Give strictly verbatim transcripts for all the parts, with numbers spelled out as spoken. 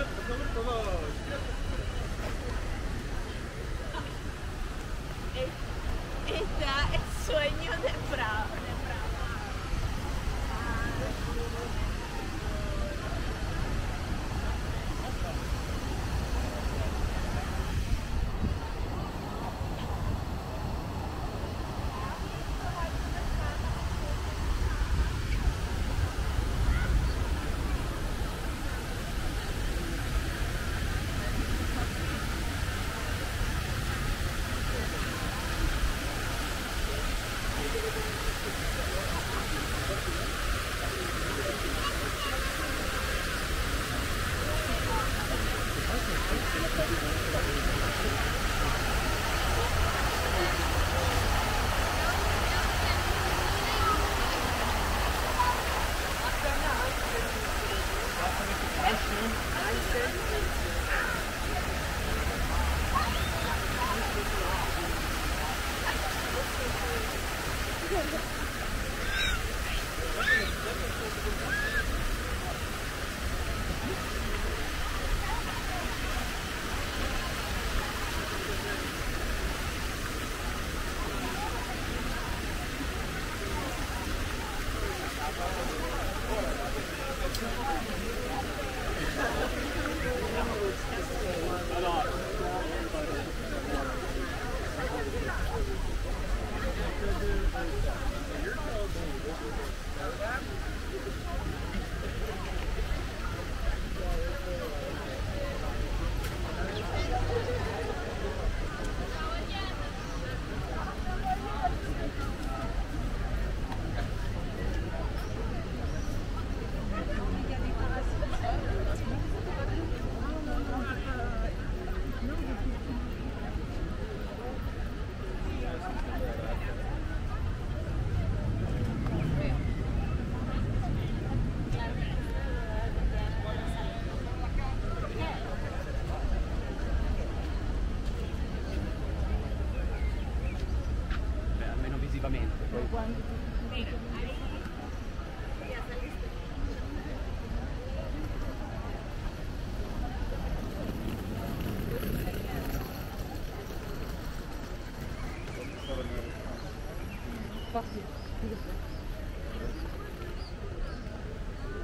Está el sueño de Prado.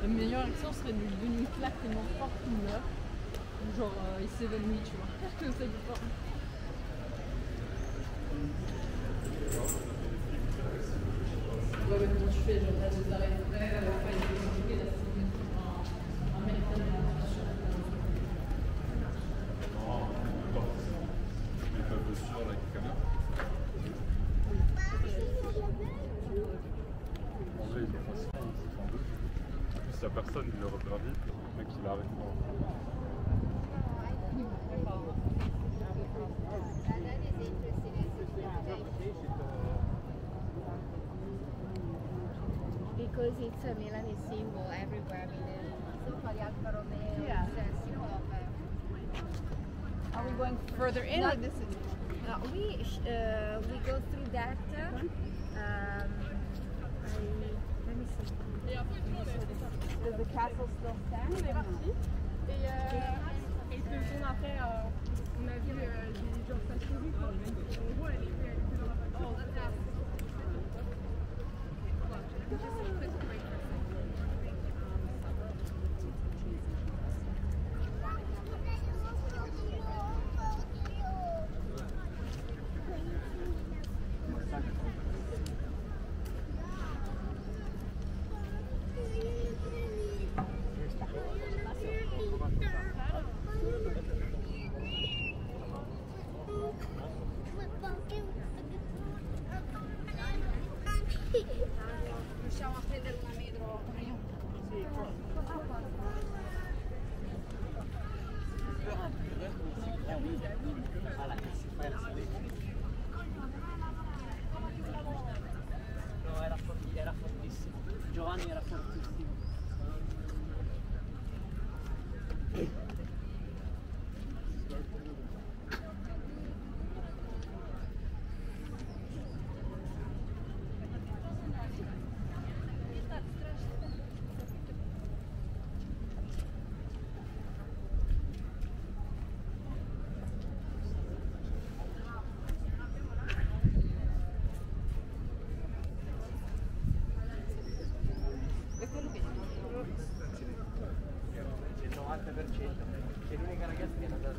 Le meilleur accent serait de lui donner une claque tellement forte qu'il meurt. Genre euh, il s'évanouit, tu vois. Comme ça, du fort. Ouais, mais comment tu fais? Genre, t'as deux arrêts de frère, alors pas une compliquée, là, c'est une un mec qui a une posture. Non, je mets pas posture là, qui est comme là. En vrai, il est facile, c'est sans doute. En plus, il n'y a personne qui le repère vite, le mec il arrive pas. Because it's a Milanese symbol everywhere, so for the Alfa Romeo, yeah. It's a symbol of uh, are we going further in? No, like this is... no, we, uh, we go through that. Um, I, let me see. So the castle still stands? On est parti. Et deux secondes après, on a vu des gens s'acheter. En gros, elle était dans la voiture. che è l'unica ragazza che è andata a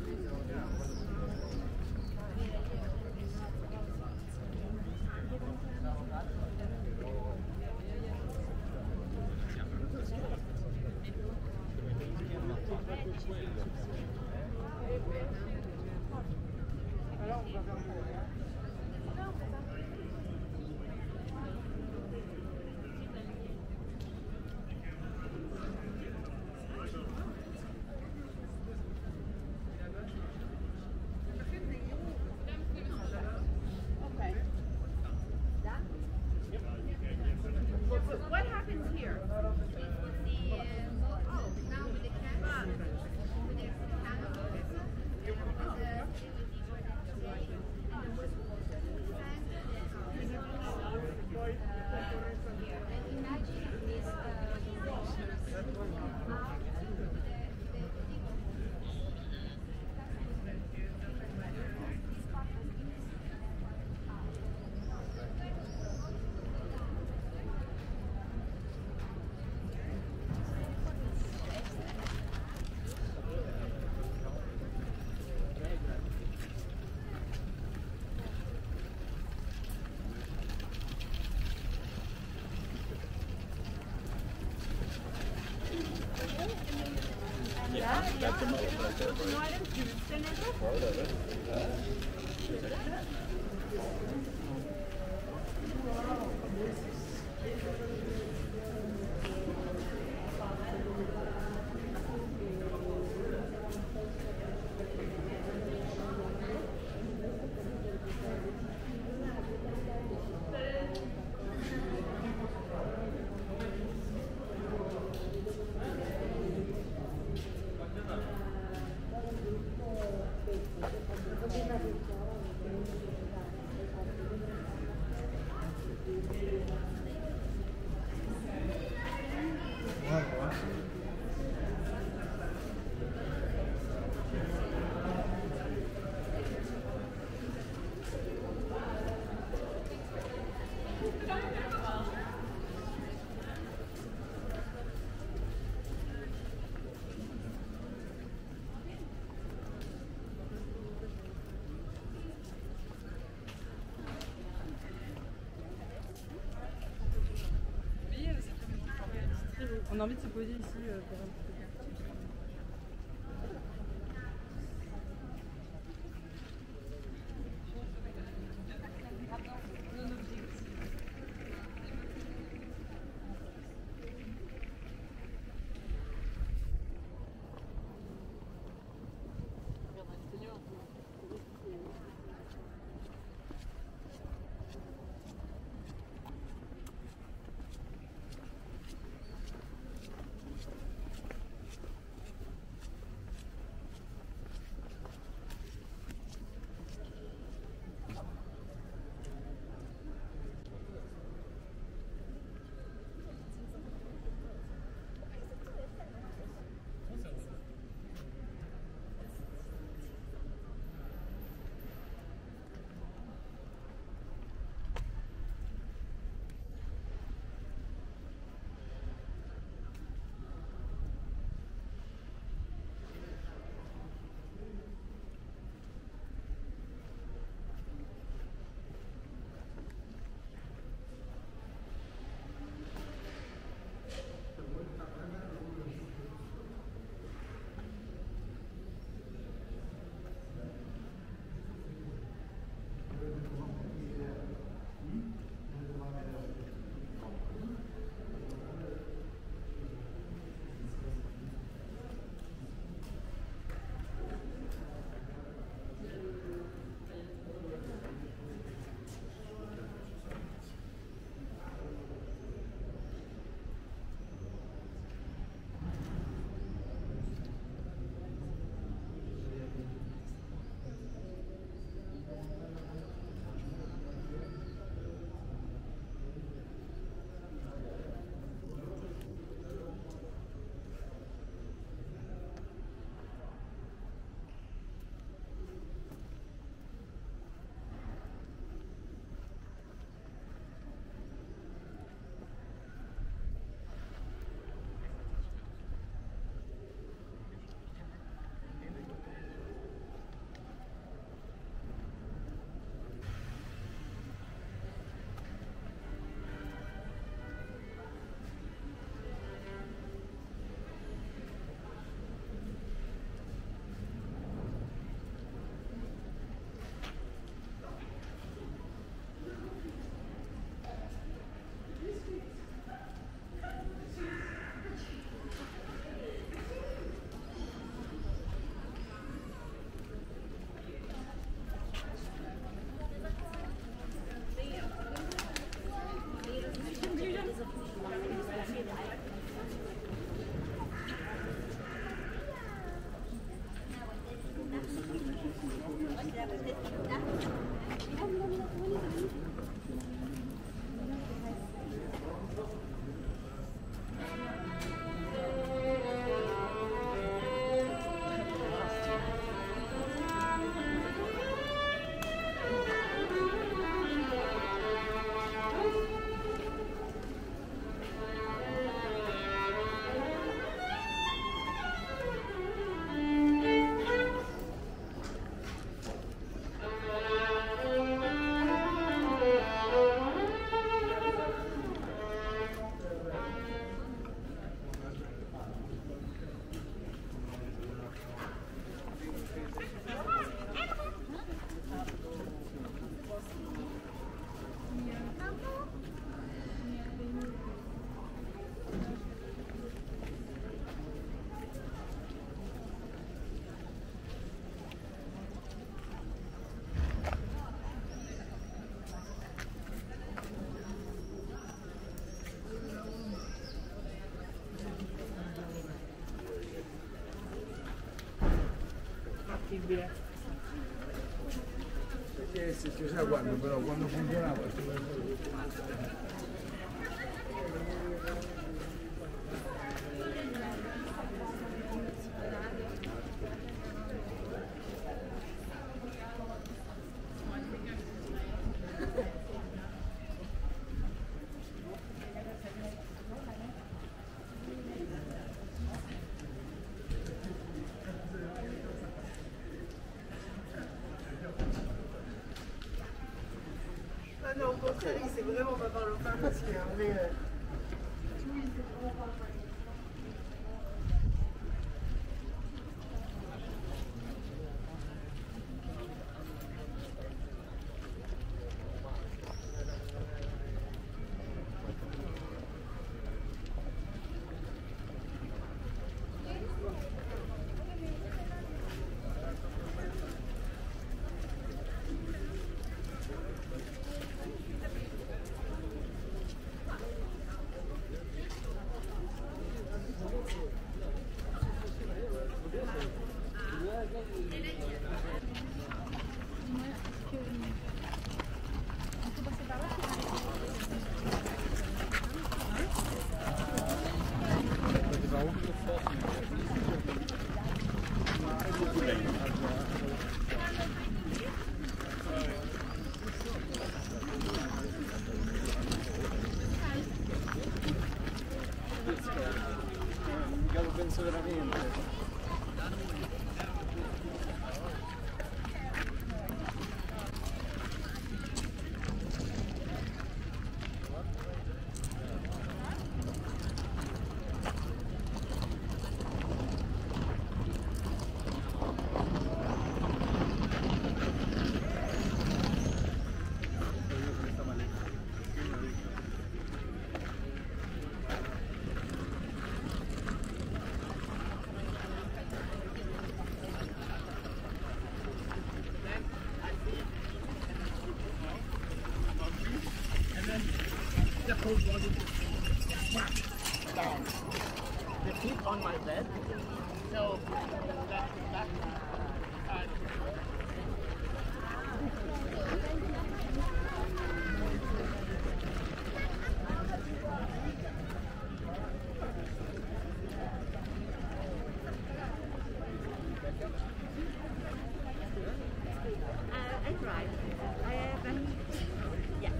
On a envie de se poser ici euh, pour un petit peu. T V. Yes, it's just a wonderful, but a wonderful job. Non, au contraire, c'est vraiment pas par le pain parce qu'il y a un vrai... Oui, c'est vraiment pas par le pain. Down. The feet on my bed. So back to back. Uh, I tried. I have a yeah.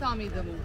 Tam idemo. Thank you.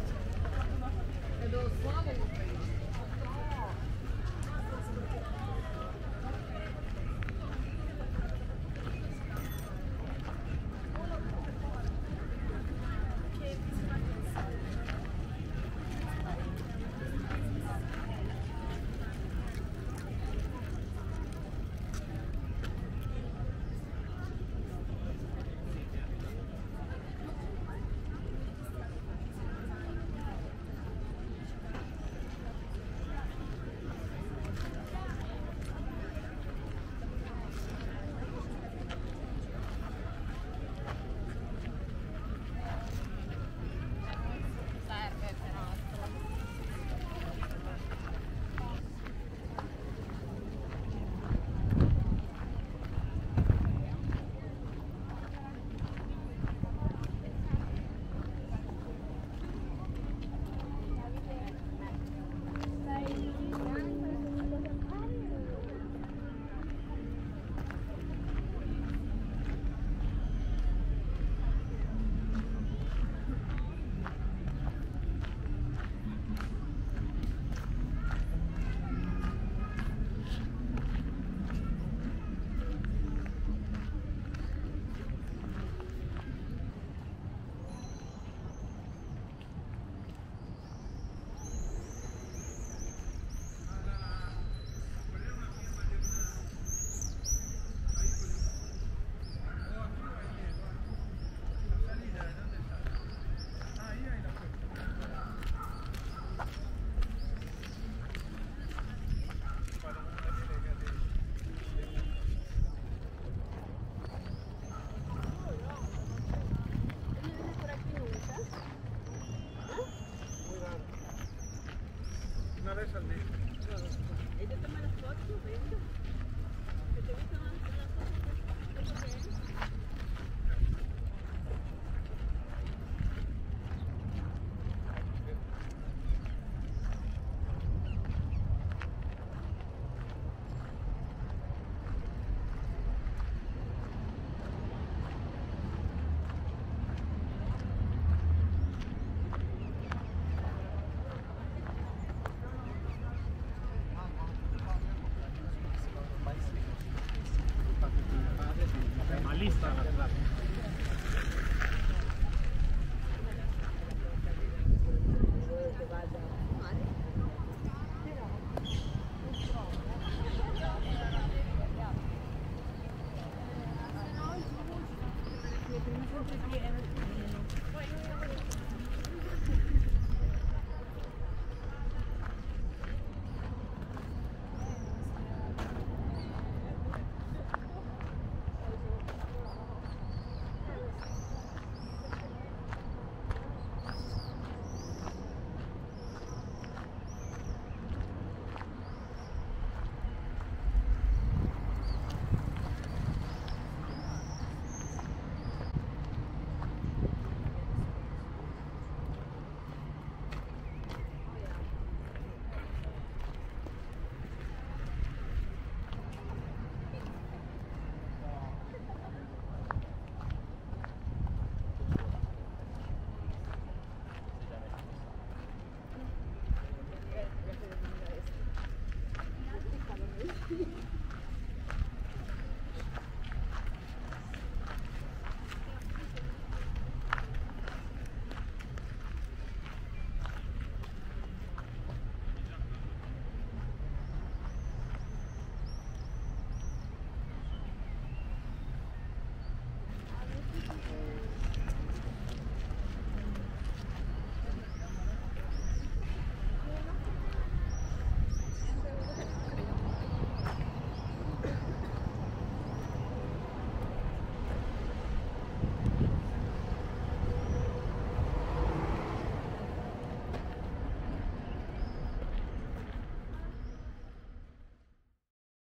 Yeah.